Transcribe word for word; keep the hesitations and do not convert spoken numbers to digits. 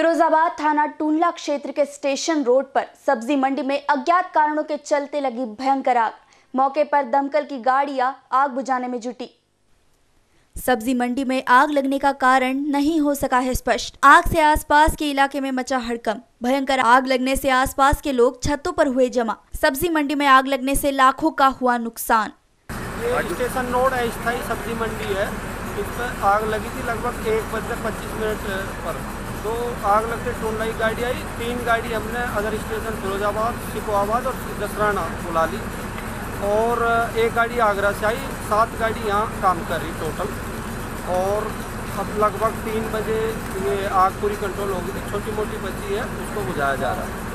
फिरोजाबाद थाना टूंडला क्षेत्र के स्टेशन रोड पर सब्जी मंडी में अज्ञात कारणों के चलते लगी भयंकर आग। मौके पर दमकल की गाड़ियां आग बुझाने में जुटी। सब्जी मंडी में आग लगने का कारण नहीं हो सका है स्पष्ट। आग से आसपास के इलाके में मचा हड़कंप। भयंकर आग लगने से आसपास के लोग छतों पर हुए जमा। सब्जी मंडी में आग लगने से लाखों का हुआ नुकसान। ये स्टेशन रोड अस्थायी सब्जी मंडी है, इसमें आग लगी थी लगभग एक बजकर पच्चीस मिनट पर। तो आग लगते टोल आई गाड़ी आई, तीन गाड़ी हमने अदर स्टेशन फिरोजाबाद, शिकोहाबाद और जसराना बुला ली और एक गाड़ी आगरा से आई। सात गाड़ी यहाँ काम कर रही टोटल। और अब लगभग तीन बजे ये आग पूरी कंट्रोल होगी। छोटी मोटी बची है उसको बुझाया जा रहा है।